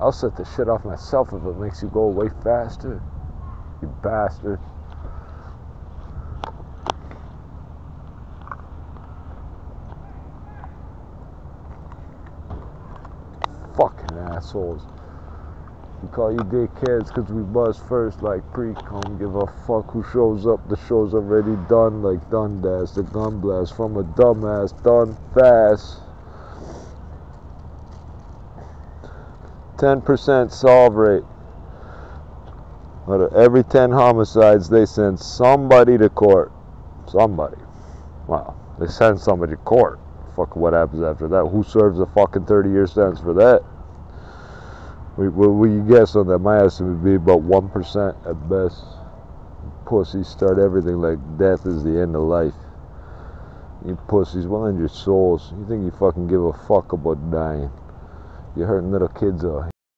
I'll set the shit off myself if it makes you go away faster, you bastard. Fucking assholes. We call you dickheads because we buzz first like pre-com. Give a fuck who shows up. The show's already done like Dundas. The gun blast from a dumbass done fast. 10% solve rate. Out of every 10 homicides, they send somebody to court. Somebody. Wow. They send somebody to court. Fuck, what happens after that? Who serves a fucking 30-year sentence for that? What you guess on that? My estimate would be about 1% at best. Pussies start everything like death is the end of life. You pussies, well in your souls. You think you fucking give a fuck about dying. You're hurting little kids out here.